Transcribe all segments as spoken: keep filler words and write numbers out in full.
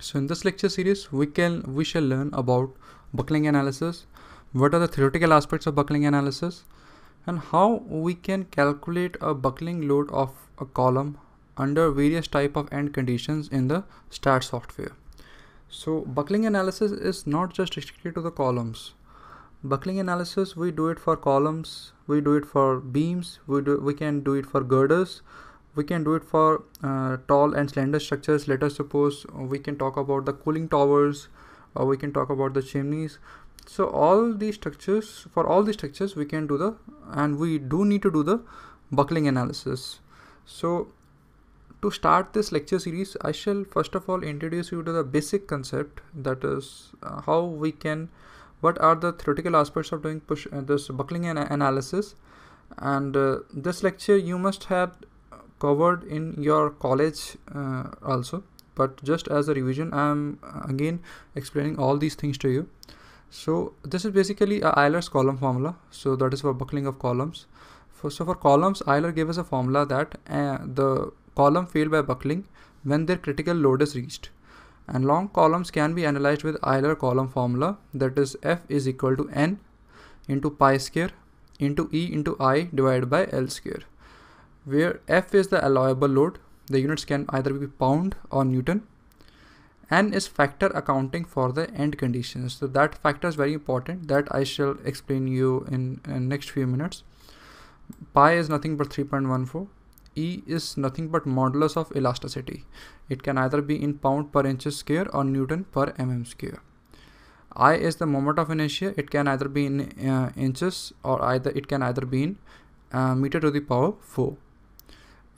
So in this lecture series, we can we shall learn about buckling analysis, what are the theoretical aspects of buckling analysis, and how we can calculate a buckling load of a column under various type of end conditions in the STAAD software. So buckling analysis is not just restricted to the columns. Buckling analysis, we do it for columns, we do it for beams, we do we can do it for girders, we can do it for uh, tall and slender structures. Let us suppose we can talk about the cooling towers, or we can talk about the chimneys. So all these structures, for all these structures we can do the, and we do need to do the buckling analysis. So to start this lecture series, I shall first of all introduce you to the basic concept, that is uh, how we can, what are the theoretical aspects of doing push, uh, this buckling an analysis. And uh, this lecture you must have covered in your college uh, also, but just as a revision I am again explaining all these things to you. So this is basically a Euler's column formula, so that is for buckling of columns. For, so for columns, Euler gave us a formula that uh, the column failed by buckling when their critical load is reached, and long columns can be analyzed with Euler column formula, that is F is equal to N into pi square into E into I divided by L square, where F is the allowable load, the units can either be pound or Newton. N is factor accounting for the end conditions, so that factor is very important, that I shall explain you in, in next few minutes. Pi is nothing but three point one four, E is nothing but modulus of elasticity, it can either be in pound per inch square or Newton per mm square. I is the moment of inertia, it can either be in uh, inches or either it can either be in uh, meter to the power four.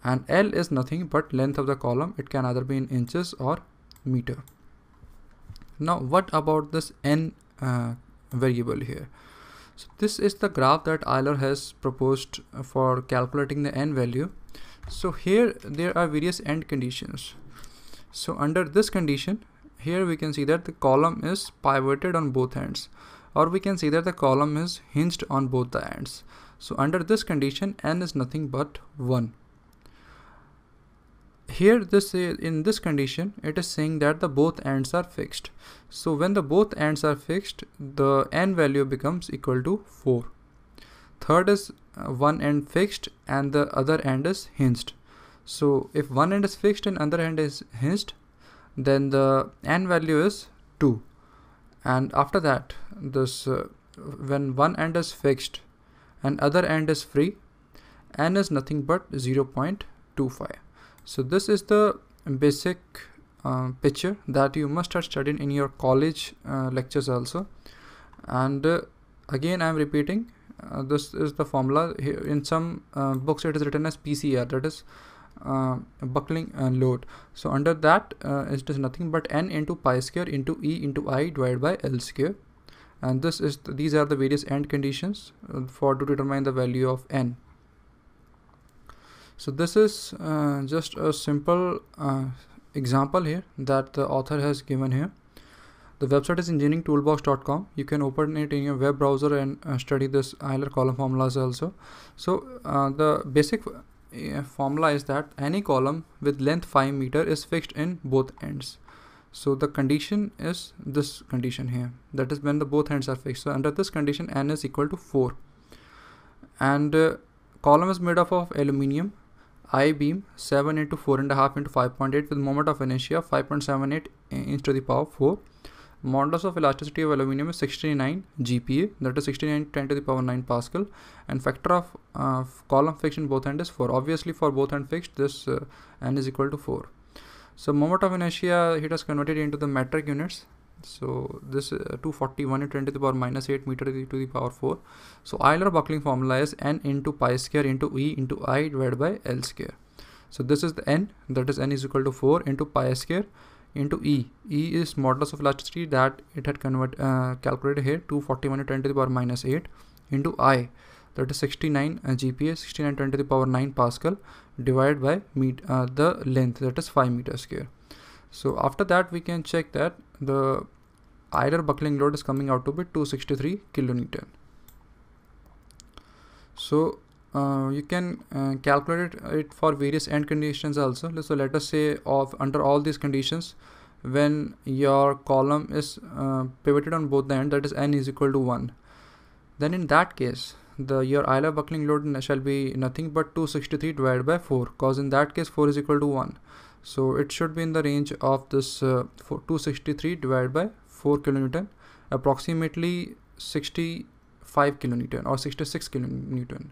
And L is nothing but length of the column, it can either be in inches or meter. Now what about this N uh, variable here? So this is the graph that Euler has proposed for calculating the N value. So here there are various end conditions. So under this condition, here we can see that the column is pivoted on both ends, or we can see that the column is hinged on both the ends. So under this condition, N is nothing but one. Here this is, in this condition it is saying that the both ends are fixed. So when the both ends are fixed, the N value becomes equal to four. Third is uh, one end fixed and the other end is hinged. So if one end is fixed and other end is hinged, then the N value is two. And after that, this uh, when one end is fixed and other end is free, N is nothing but zero point two five. So this is the basic uh, picture that you must have studied in your college uh, lectures also. And uh, again I am repeating, uh, this is the formula. Here in some uh, books it is written as P C R, that is uh, buckling uh, load. So under that uh, it is nothing but N into pi square into E into I divided by L square, and this is the, these are the various end conditions uh, for to determine the value of N. So this is uh, just a simple uh, example here that the author has given here. The website is engineering toolbox dot com. You can open it in your web browser and uh, study this Euler column formulas also. So uh, the basic uh, formula is that any column with length five meter is fixed in both ends. So the condition is this condition here, that is when the both ends are fixed. So under this condition, N is equal to four. And uh, column is made up of aluminium. I beam seven into four and a half into five point eight with moment of inertia five point seven eight inch to the power four. Modulus of elasticity of aluminium is sixty-nine G P A, that is sixty-nine ten to the power nine Pascal, and factor of uh, column fixed in both ends is four. Obviously for both end fixed, this uh, N is equal to four. So moment of inertia, it has converted into the metric units. So this uh, two forty-one into ten to the power minus eight meter to the, to the power four. So Euler buckling formula is N into pi square into E into I divided by L square. So this is the N, that is N is equal to four into pi square into E. E is modulus of elasticity that it had convert, uh, calculated here, two forty-one into ten to the power minus eight into I, that is sixty-nine uh, G P A, sixty-nine ten to the power nine Pascal, divided by meet, uh, the length, that is five meter square. So after that we can check that the Euler buckling load is coming out to be two sixty-three kilonewton. So uh, you can uh, calculate it for various end conditions also. So let us say of under all these conditions when your column is uh, pivoted on both the end, that is n is equal to one, then in that case the your Euler buckling load shall be nothing but two sixty-three divided by four, cause in that case four is equal to one. So it should be in the range of this uh, two sixty-three divided by four kilonewton, approximately sixty-five kilonewton or sixty-six kilonewton.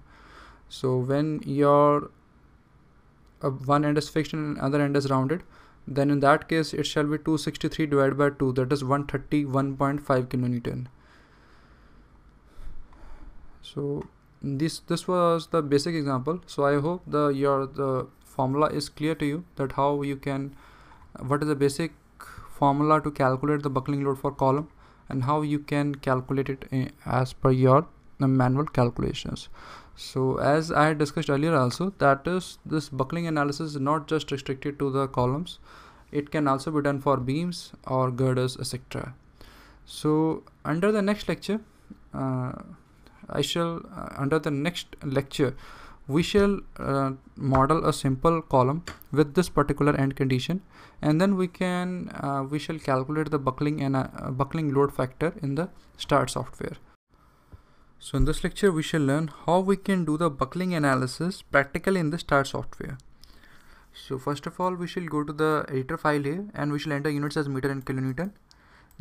So when your uh, one end is fixed and another end is rounded, then in that case it shall be two sixty-three divided by two, that is one thirty-one point five kilonewton. So this this was the basic example. So I hope the your the formula is clear to you, that how you can, what is the basic formula to calculate the buckling load for column and how you can calculate it in, as per your the manual calculations. So as I discussed earlier also, that is this buckling analysis is not just restricted to the columns, it can also be done for beams or girders, et cetera. So under the next lecture, uh, I shall uh, under the next lecture we shall uh, model a simple column with this particular end condition, and then we can uh, we shall calculate the buckling and uh, buckling load factor in the STAAD software. So in this lecture we shall learn how we can do the buckling analysis practically in the STAAD software. So first of all we shall go to the editor file here and we shall enter units as meter and kilonewton.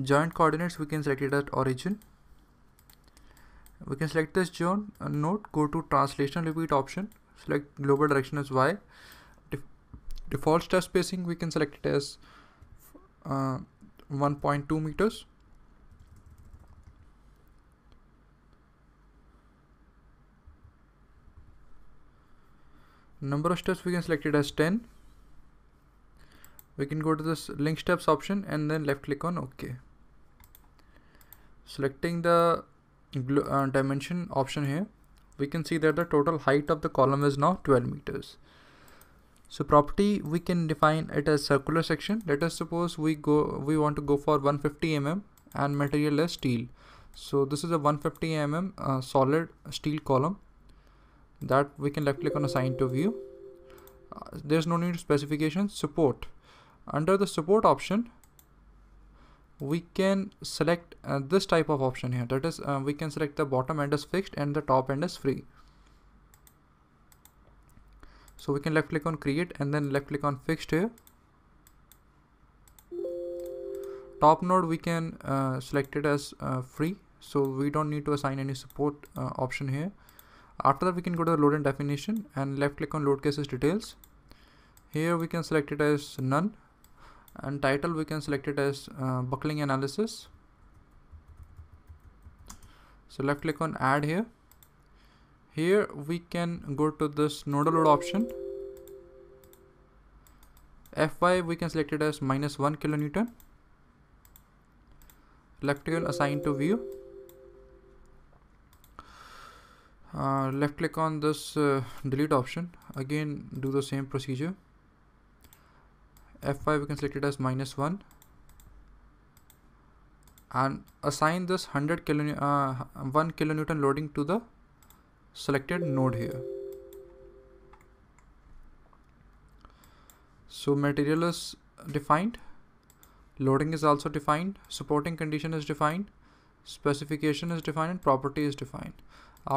Joint coordinates we can select it at origin. We can select this zone uh, node, go to translation repeat option, select global direction as y. Def default step spacing we can select it as uh, one point two meters. Number of steps we can select it as ten. We can go to this link steps option and then left click on OK. Selecting the Uh, dimension option here, we can see that the total height of the column is now twelve meters. So property we can define it as circular section. Let us suppose we go we want to go for one hundred fifty millimeters and material is steel. So this is a one hundred fifty millimeters uh, solid steel column that we can left click on assign to view. Uh, there's no need to specification. Support, under the support option we can select uh, this type of option here, that is uh, we can select the bottom end is fixed and the top end is free. So we can left click on create and then left click on fixed here. Top node we can uh, select it as uh, free, so we don't need to assign any support uh, option here. After that we can go to the load and definition and left click on load cases details. Here we can select it as none, and title we can select it as uh, buckling analysis. So left click on add here. Here we can go to this nodal load option. F Y we can select it as minus one kilonewton. Left click on assign to view. Uh, left click on this uh, delete option. Again do the same procedure. F five we can select it as minus one and assign this one hundred kilo, uh, one kilonewton loading to the selected node here. So material is defined, loading is also defined, supporting condition is defined, specification is defined, and property is defined.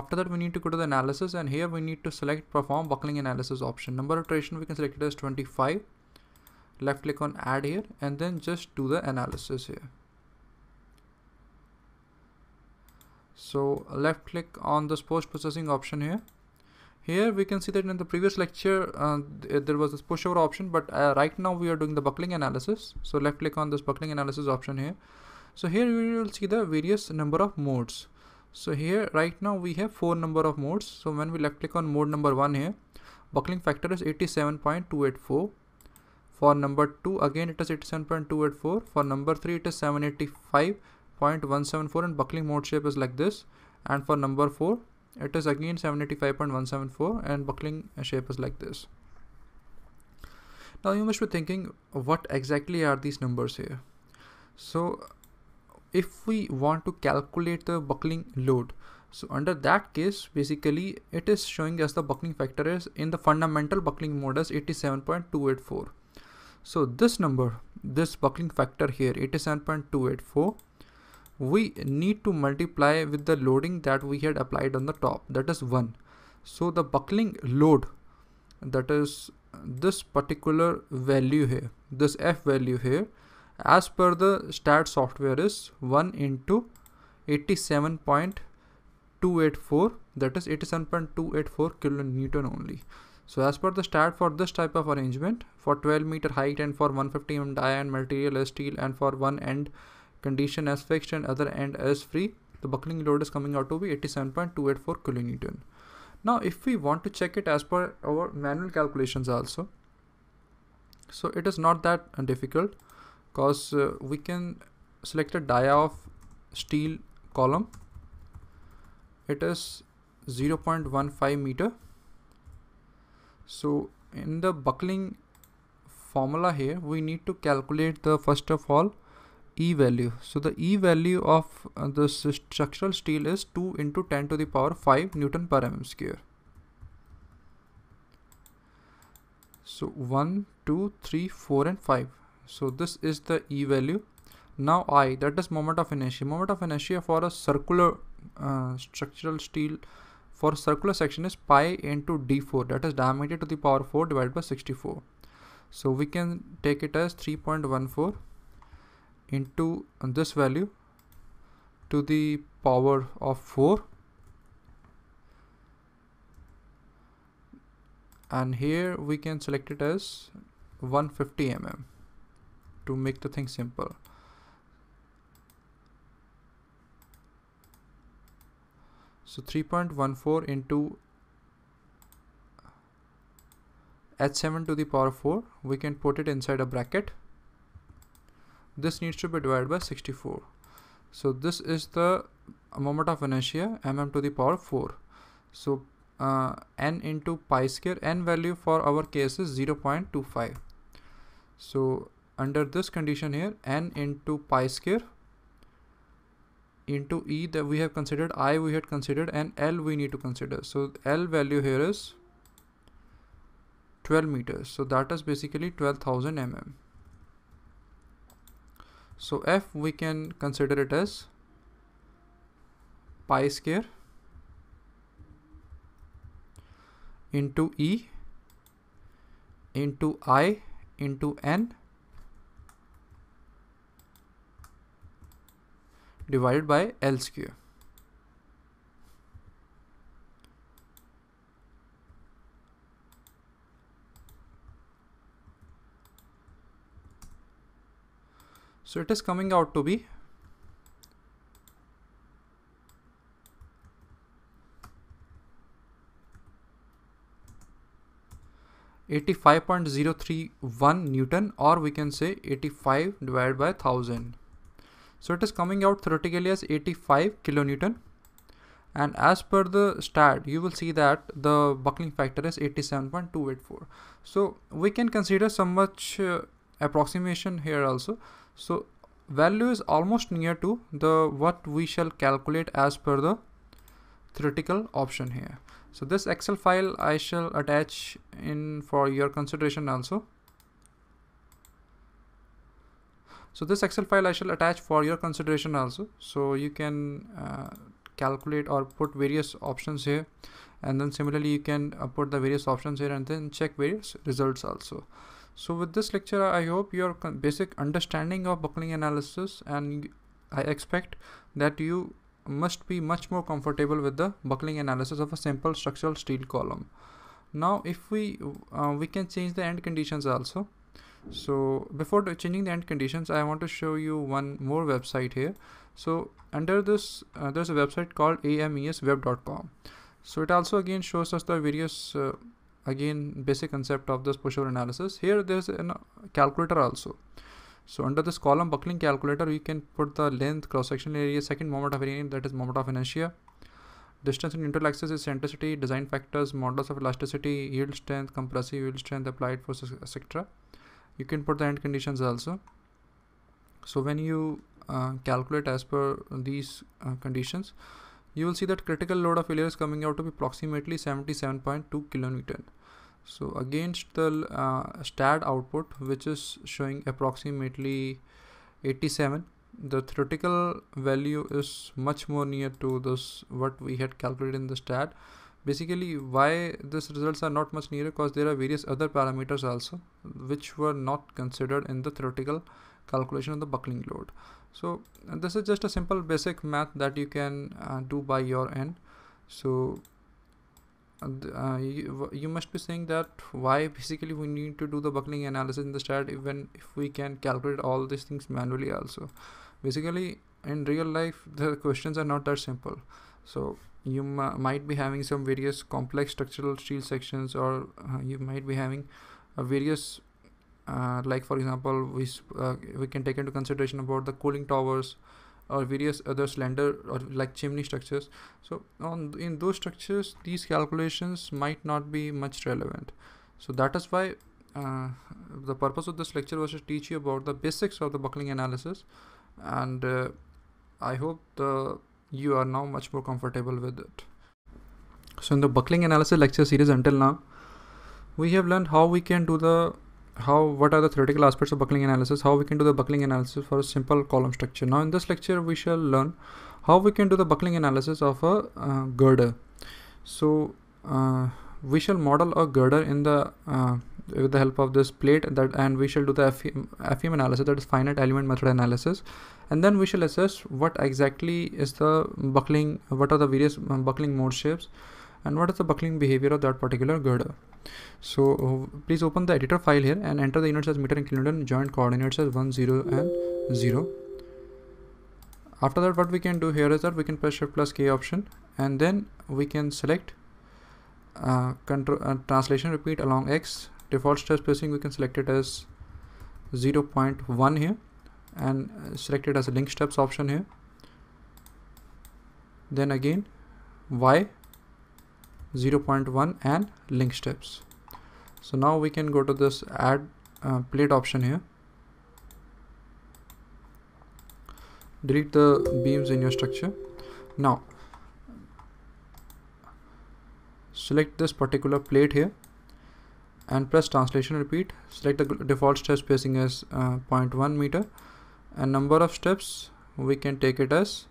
After that we need to go to the analysis, and here we need to select perform buckling analysis option. Number of iteration we can select it as twenty-five. Left click on add here and then just do the analysis here. So left click on this post processing option here. Here we can see that in the previous lecture uh, there was this pushover option, but uh, right now we are doing the buckling analysis. So left click on this buckling analysis option here. So here you will see the various number of modes. So here right now we have four number of modes. So when we left click on mode number one here, buckling factor is eighty-seven point two eight four. For number two again it is eighty-seven point two eight four, for number three it is seven eighty-five point one seven four, and buckling mode shape is like this, and for number four it is again seven eighty-five point one seven four and buckling shape is like this. Now you must be thinking, what exactly are these numbers here? So if we want to calculate the buckling load, so under that case basically it is showing us the buckling factor is in the fundamental buckling mode as eighty-seven point two eight four. So this number this buckling factor here, eighty-seven point two eight four, we need to multiply with the loading that we had applied on the top, that is one. So the buckling load, that is this particular value here, this F value here, as per the STAAD software is one into eighty-seven point two eight four, that is eighty-seven point two eight four kilonewton only. So as per the STAAD for this type of arrangement, for twelve meter height and for one hundred fifty millimeter dia and material as steel and for one end condition as fixed and other end as free, the buckling load is coming out to be eighty-seven point two eight four kilonewton. Now if we want to check it as per our manual calculations also, so it is not that difficult, because uh, we can select a dia of steel column, it is zero point one five meter. So in the buckling formula here, we need to calculate the first of all E value. So the E value of uh, this structural steel is two into ten to the power five Newton per mm square. So one, two, three, four and five. So this is the E value. Now I, that is moment of inertia. Moment of inertia for a circular uh, structural steel, for circular section is pi into d four, that is diameter to the power four divided by sixty-four. So we can take it as three point one four. into this value to the power of four, and here we can select it as one hundred fifty millimeters to make the thing simple. So three point one four into h seven to the power four, we can put it inside a bracket. This needs to be divided by sixty-four. So this is the moment of inertia, mm to the power four. So uh, n into pi square, n value for our case is zero point two five. So under this condition here, n into pi square into E that we have considered, I we had considered, and L we need to consider. So L value here is twelve meters. So that is basically twelve thousand millimeters. So F we can consider it as pi square into E into I into N divided by L square. So it is coming out to be eighty-five point zero three one Newton, or we can say eighty-five divided by one thousand. So it is coming out theoretically as eighty-five kilonewton, and as per the STAAD you will see that the buckling factor is eighty-seven point two eight four. So we can consider so much uh, approximation here also. So value is almost near to the what we shall calculate as per the theoretical option here. So this Excel file I shall attach in for your consideration also. So this Excel file I shall attach for your consideration also. So you can uh, calculate or put various options here, and then similarly you can uh, put the various options here and then check various results also. So with this lecture, I hope your basic understanding of buckling analysis, and I expect that you must be much more comfortable with the buckling analysis of a simple structural steel column. Now if we uh, we can change the end conditions also. So before changing the end conditions, I want to show you one more website here. So under this uh, there's a website called ames web dot com. So it also again shows us the various uh, again basic concept of this pushover analysis. Here there's a calculator also. So under this column buckling calculator, you can put the length, cross-sectional area, second moment of area, that is moment of inertia, distance in neutral axis, eccentricity, design factors, modulus of elasticity, yield strength, compressive yield strength, applied forces, etc. You can put the end conditions also. So when you uh, calculate as per these uh, conditions, you will see that critical load of failure is coming out to be approximately seventy-seven point two kilonewton. So against the uh, STAAD output, which is showing approximately eighty-seven, the theoretical value is much more near to this what we had calculated in the STAAD. Basically, why these results are not much nearer, because there are various other parameters also which were not considered in the theoretical calculation of the buckling load. So this is just a simple basic math that you can uh, do by your end. So uh, you, you must be saying that why basically we need to do the buckling analysis in the STAAD even if we can calculate all these things manually also. Basically, in real life the questions are not that simple. So you might be having some various complex structural steel sections, or uh, you might be having uh, various uh, like for example we, uh, we can take into consideration about the cooling towers or various other slender or like chimney structures. So on in those structures these calculations might not be much relevant. So that is why uh, the purpose of this lecture was to teach you about the basics of the buckling analysis, and uh, I hope the you are now much more comfortable with it. So in the buckling analysis lecture series until now, we have learned how we can do the how what are the theoretical aspects of buckling analysis, how we can do the buckling analysis for a simple column structure. Now in this lecture we shall learn how we can do the buckling analysis of a uh, girder. So uh, we shall model a girder in the uh, with the help of this plate, that and we shall do the F E M analysis, that is finite element method analysis, and then we shall assess what exactly is the buckling, what are the various buckling mode shapes and what is the buckling behavior of that particular girder. So please open the editor file here and enter the units as meter and kilonewton, joint coordinates as one zero and zero. After that what we can do here is that we can press shift plus K option, and then we can select uh, control uh, translation repeat along X. Default stress spacing we can select it as zero point one here, and select it as a link steps option here. Then again Y zero point one and link steps. So now we can go to this add uh, plate option here. Delete the beams in your structure. Now select this particular plate here and press translation repeat, select the default stress spacing as uh, zero point one meter, and number of steps we can take it as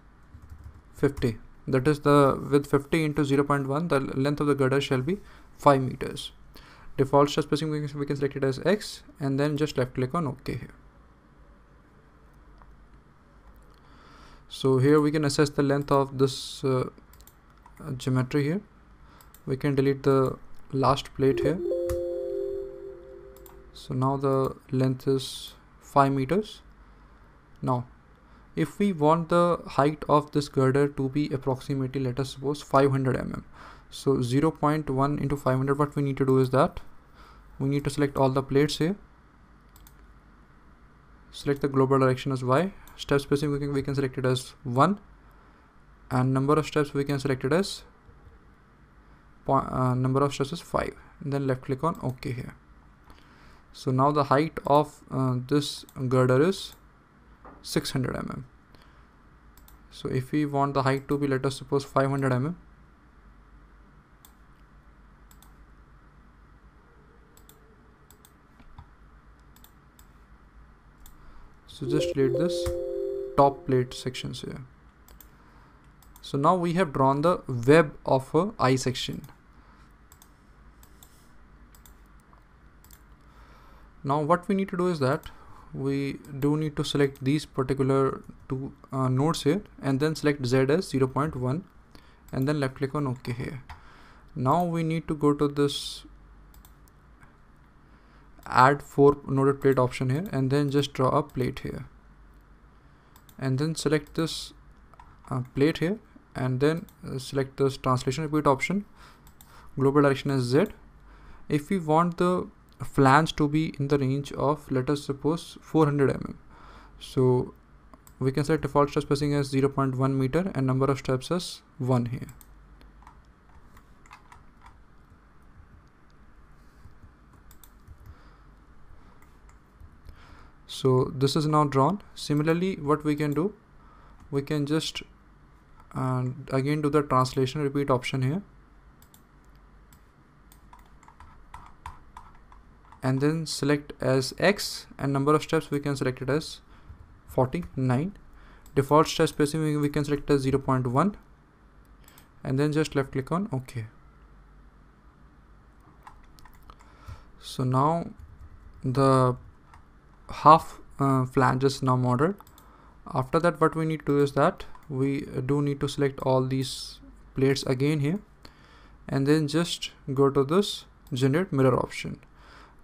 fifty, that is the with fifty into zero point one the length of the girder shall be five meters. Default stress spacing we can, we can select it as X, and then just left click on OK here. So here we can assess the length of this uh, geometry here. We can delete the last plate here. So now the length is five meters. Now if we want the height of this girder to be approximately, let us suppose five hundred millimeters, so zero point one into five hundred, what we need to do is that we need to select all the plates here, select the global direction as Y, step spacing we can, we can select it as one, and number of steps we can select it as uh, number of steps is five, and then left click on OK here. So now the height of uh, this girder is six hundred millimeters. So if we want the height to be, let us suppose five hundred millimeters. So just delete this top plate sections here. So now we have drawn the web of a I section. Now what we need to do is that we do need to select these particular two uh, nodes here, and then select Z as zero point one, and then left click on OK here. Now we need to go to this add four noded plate option here, and then just draw a plate here, and then select this uh, plate here, and then uh, select this translation repeat option, global direction as Z. If we want the flange to be in the range of, let us suppose four hundred millimeters, so we can select default stress spacing as zero point one meter and number of steps as one here. So this is now drawn. Similarly what we can do, we can just uh, again do the translation repeat option here, and then select as X, and number of steps we can select it as forty-nine. Default step spacing we can select as zero point one, and then just left click on OK. So now the half uh, flange is now modeled. After that, what we need to do is that we do need to select all these plates again here, and then just go to this generate mirror option.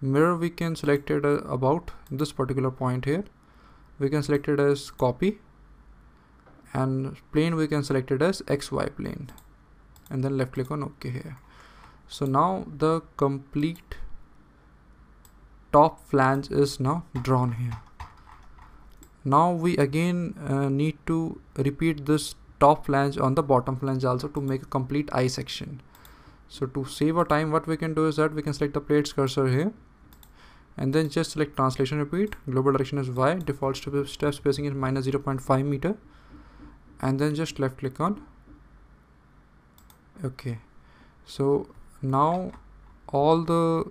Mirror we can select it uh, about this particular point here. We can select it as copy, and plane we can select it as X Y plane, and then left click on OK here. So now the complete top flange is now drawn here. Now we again uh, need to repeat this top flange on the bottom flange also to make a complete I section. So to save our time, what we can do is that we can select the plates cursor here, and then just select translation repeat, global direction is Y, default step, step spacing is minus zero point five meter, and then just left click on OK. So now all the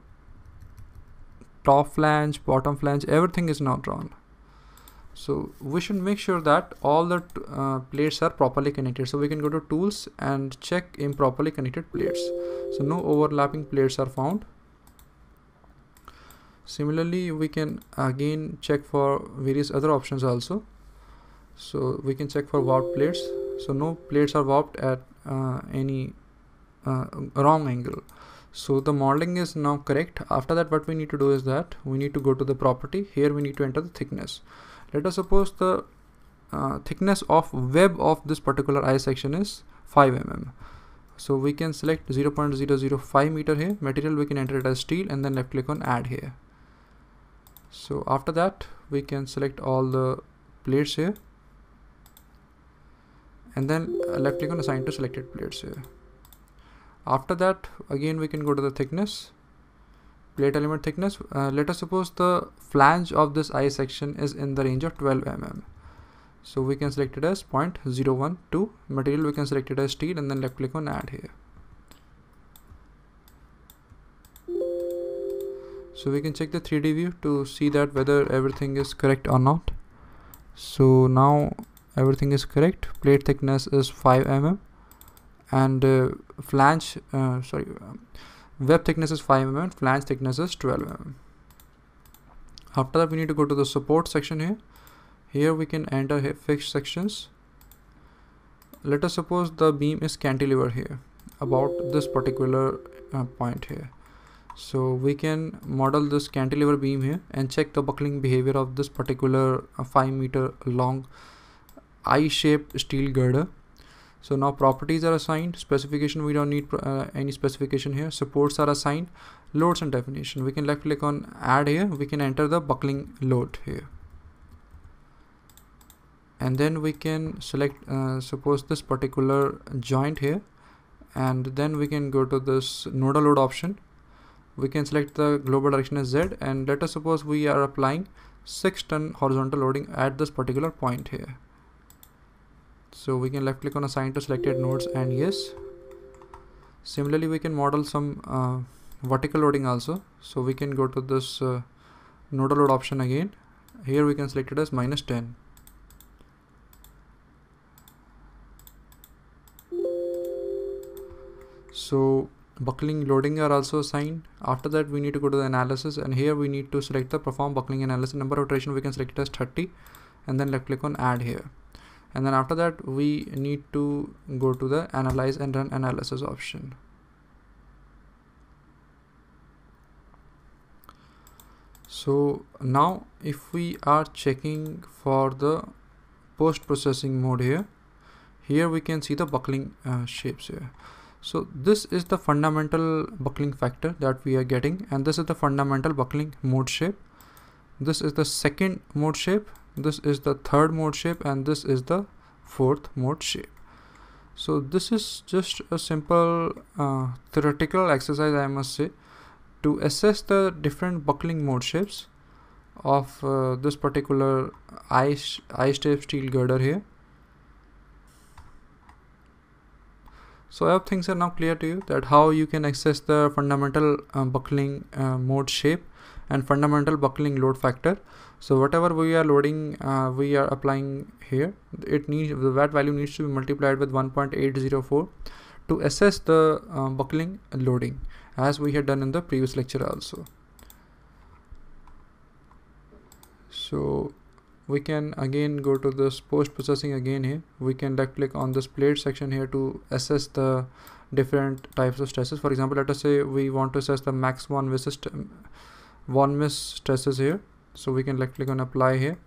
top flange, bottom flange, everything is now drawn. So we should make sure that all the uh, plates are properly connected. So we can go to tools and check improperly connected plates. So no overlapping plates are found. Similarly, we can again check for various other options also. So we can check for warped plates. So no plates are warped at uh, any uh, wrong angle. So the modeling is now correct. After that, what we need to do is that we need to go to the property. Here we need to enter the thickness. Let us suppose the uh, thickness of web of this particular I section is five millimeters. So we can select zero point zero zero five meter here. Material we can enter it as steel, and then left click on add here. So after that, we can select all the plates here, and then left click on assign to selected plates here. After that, again we can go to the thickness, plate element thickness. Uh, let us suppose the flange of this I section is in the range of twelve millimeters. So we can select it as zero point zero one two. Material we can select it as steel, and then left click on add here. So we can check the three D view to see that whether everything is correct or not. So now everything is correct. Plate thickness is five millimeters, and uh, flange uh, sorry um, web thickness is five millimeters, flange thickness is twelve millimeters. After that, we need to go to the support section here. Here we can enter here fixed sections. Let us suppose the beam is cantilever here about this particular uh, point here. So we can model this cantilever beam here and check the buckling behavior of this particular uh, five meter long I-shaped steel girder. So now properties are assigned, specification we don't need uh, any specification here, supports are assigned, loads and definition. We can left click on add here, we can enter the buckling load here. And then we can select, uh, suppose this particular joint here, and then we can go to this nodal load option. We can select the global direction as Z, and let us suppose we are applying six ton horizontal loading at this particular point here. So we can left click on assign to selected nodes and yes. Similarly, we can model some uh, vertical loading also. So we can go to this uh, nodal load option again. Here we can select it as minus ten. So buckling loading are also assigned. After that, we need to go to the analysis, and here we need to select the perform buckling analysis. Number of iteration we can select it as thirty, and then left click on add here. And then after that, we need to go to the analyze and run analysis option. So now if we are checking for the post-processing mode here, here we can see the buckling uh, shapes here. So this is the fundamental buckling factor that we are getting, and this is the fundamental buckling mode shape. This is the second mode shape. This is the third mode shape, and this is the fourth mode shape. So this is just a simple uh, theoretical exercise, I must say, to assess the different buckling mode shapes of uh, this particular I-shaped steel girder here. So I hope things are now clear to you that how you can access the fundamental uh, buckling uh, mode shape and fundamental buckling load factor. So whatever we are loading, uh, we are applying here, it needs, that value needs to be multiplied with one point eight zero four to assess the uh, buckling and loading, as we had done in the previous lecture also. So we can again go to this post processing again here. We can left click on this plate section here to assess the different types of stresses. For example, let us say we want to assess the max von Mises st von Mises stresses here. So we can left click on apply here.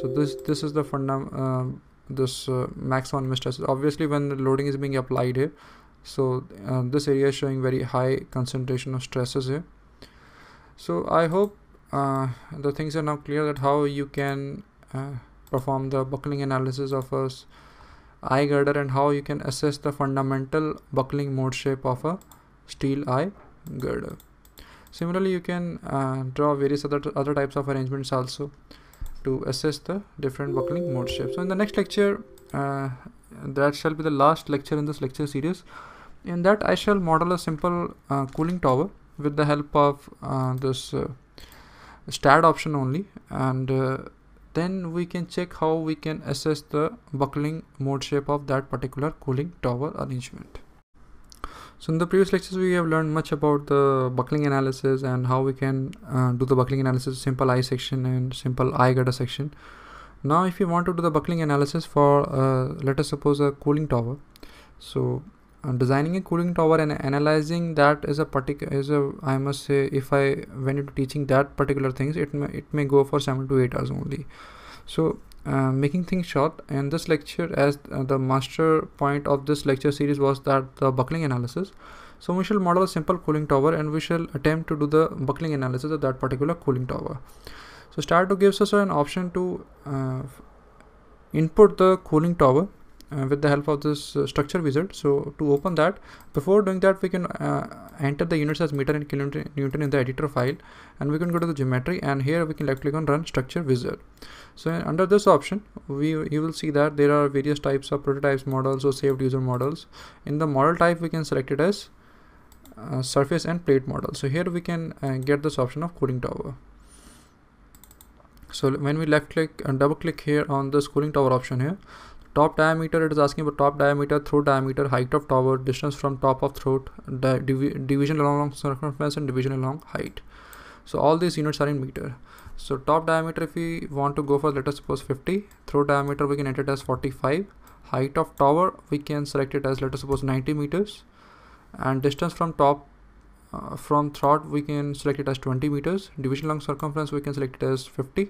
So this this is the fundam um, this uh, max von Mises stresses. Obviously, when the loading is being applied here, so uh, this area is showing very high concentration of stresses here. So I hope Uh, the things are now clear that how you can uh, perform the buckling analysis of a eye girder and how you can assess the fundamental buckling mode shape of a steel eye girder. Similarly, you can uh, draw various other, other types of arrangements also to assess the different buckling mode shapes. So in the next lecture, uh, that shall be the last lecture in this lecture series. In that, I shall model a simple uh, cooling tower with the help of uh, this uh, STAAD option only, and uh, then we can check how we can assess the buckling mode shape of that particular cooling tower arrangement. So in the previous lectures we have learned much about the buckling analysis and how we can uh, do the buckling analysis, simple eye section and simple eye girder section. Now if you want to do the buckling analysis for uh, let us suppose a cooling tower, so Uh, designing a cooling tower and analyzing that is a particular is a I must say, if I went into teaching that particular things, it may it may go for seven to eight hours only. So uh, making things short, in this lecture, as uh, the master point of this lecture series was that the buckling analysis, so we shall model a simple cooling tower and we shall attempt to do the buckling analysis of that particular cooling tower. So STAAD gives us an option to uh, input the cooling tower Uh, with the help of this uh, structure wizard. So to open that, before doing that, we can uh, enter the units as meter and kilonewton in the editor file, and we can go to the geometry, and here we can left click on run structure wizard. So uh, under this option, we you will see that there are various types of prototypes, models, or saved user models. In the model type, we can select it as uh, surface and plate model. So here we can uh, get this option of cooling tower. So when we left click and double click here on this cooling tower option here, top diameter, it is asking about top diameter, throat diameter, height of tower, distance from top of throat, di div division along circumference, and division along height. So all these units are in meter. So top diameter, if we want to go for, let us suppose fifty, throat diameter we can enter it as forty-five, height of tower we can select it as, let us suppose ninety meters, and distance from top uh, from throat we can select it as twenty meters, division along circumference we can select it as fifty,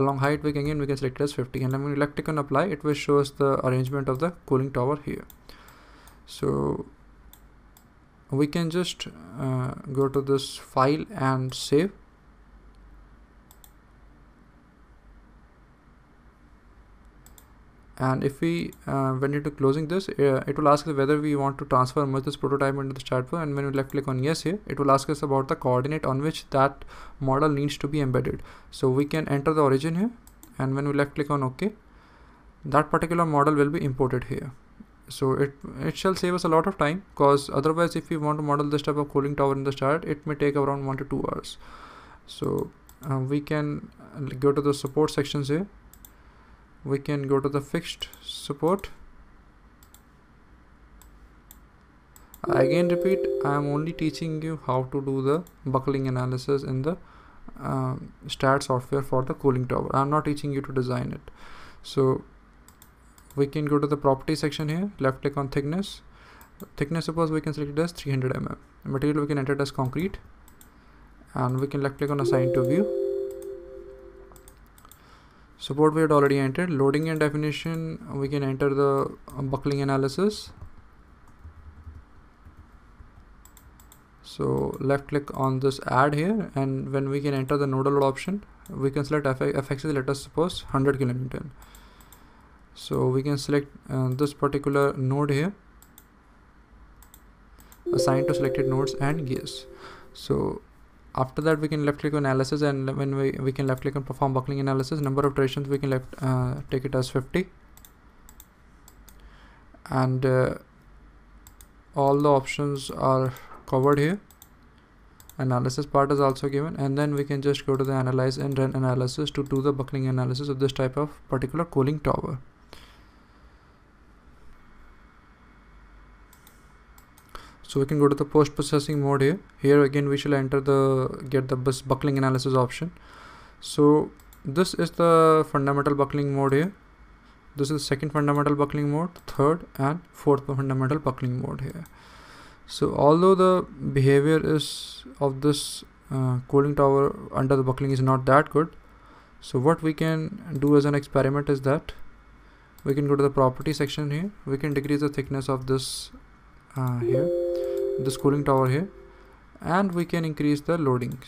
along height we can again we can select it as fifty, and when we click on apply, it will show us the arrangement of the cooling tower here. So we can just uh, go to this file and save. And if we uh, went into closing this, uh, it will ask us whether we want to transfer merge this prototype into the STAAD, and when we left click on yes here, it will ask us about the coordinate on which that model needs to be embedded. So we can enter the origin here, and when we left click on OK, that particular model will be imported here. So it, it shall save us a lot of time, because otherwise if we want to model this type of cooling tower in the STAAD, it may take around one to two hours. So uh, we can go to the support sections here. We can go to the fixed support. I again repeat, I am only teaching you how to do the buckling analysis in the um, STAAD software for the cooling tower. I am not teaching you to design it. So we can go to the property section here, left click on thickness. Thickness, suppose we can select it as three hundred millimeters. Material we can enter it as concrete, and we can left click on assign to view. Support we had already entered. Loading and definition, we can enter the buckling analysis. So left click on this add here, and when we can enter the nodal load option, we can select F X, let us suppose one hundred kilonewton. So we can select uh, this particular node here, assign to selected nodes and yes. So after that, we can left click on analysis, and when we, we can left click on perform buckling analysis. Number of iterations we can left uh, take it as fifty, and uh, all the options are covered here, analysis part is also given, and then we can just go to the analyze and run analysis to do the buckling analysis of this type of particular cooling tower. So we can go to the post processing mode here. Here again we shall enter the get the bus buckling analysis option. So this is the fundamental buckling mode here. This is the second fundamental buckling mode, third and fourth fundamental buckling mode here. So although the behavior is of this uh, cooling tower under the buckling is not that good, so what we can do as an experiment is that we can go to the property section here. We can decrease the thickness of this uh, here, this cooling tower here, and we can increase the loading.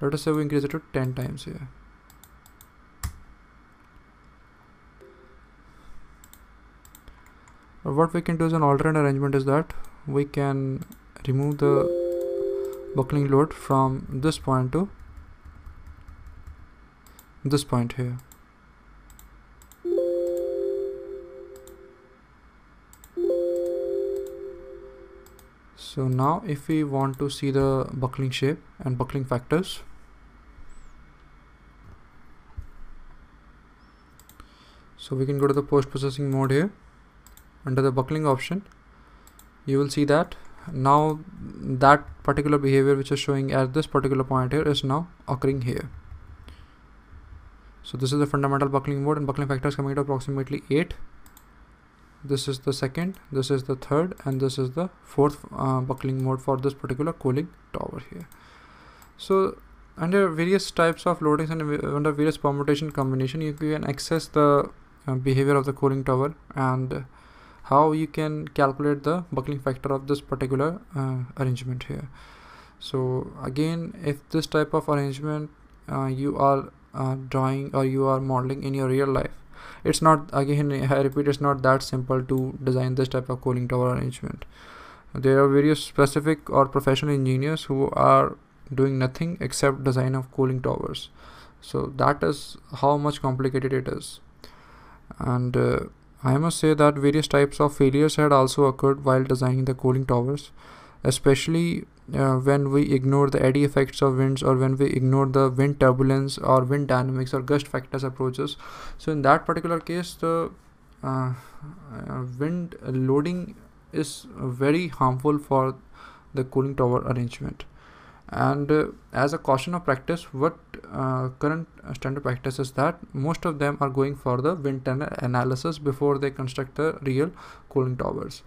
Let us say we increase it to ten times here. What we can do as an alternate arrangement is that we can remove the buckling load from this point to this point here. So now if we want to see the buckling shape and buckling factors, so we can go to the post processing mode here. Under the buckling option, you will see that now that particular behavior which is showing at this particular point here is now occurring here. So this is the fundamental buckling mode, and buckling factor is coming to approximately eight. This is the second, this is the third, and this is the fourth uh, buckling mode for this particular cooling tower here. So under various types of loadings and under various permutation combination, you can access the uh, behavior of the cooling tower and uh, how you can calculate the buckling factor of this particular uh, arrangement here. So again, if this type of arrangement uh, you are uh, drawing or you are modeling in your real life, it's not, again I repeat, it's not that simple to design this type of cooling tower arrangement. There are various specific or professional engineers who are doing nothing except design of cooling towers. So that is how much complicated it is. And uh, I must say that various types of failures had also occurred while designing the cooling towers, especially uh, when we ignore the eddy effects of winds, or when we ignore the wind turbulence or wind dynamics or gust factors approaches. So in that particular case, the uh, uh, wind loading is very harmful for the cooling tower arrangement. And uh, as a caution of practice, what uh, current standard practice is that most of them are going for the wind tunnel analysis before they construct the real cooling towers.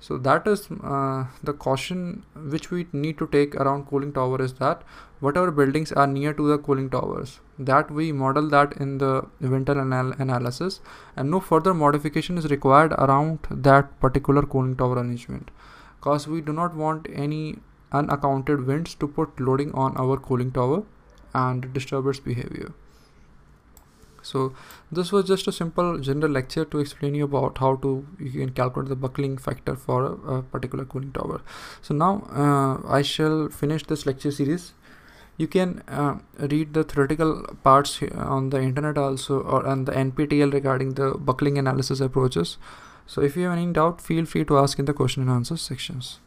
So that is uh, the caution which we need to take around cooling tower, is that whatever buildings are near to the cooling towers, that we model that in the wind tunnel anal analysis, and no further modification is required around that particular cooling tower arrangement, because we do not want any unaccounted winds to put loading on our cooling tower and disturb its behavior. So this was just a simple general lecture to explain you about how to you can calculate the buckling factor for a, a particular cooling tower. So now uh, I shall finish this lecture series. You can uh, read the theoretical parts on the internet also, or on the N P T E L regarding the buckling analysis approaches. So if you have any doubt, feel free to ask in the question and answer sections.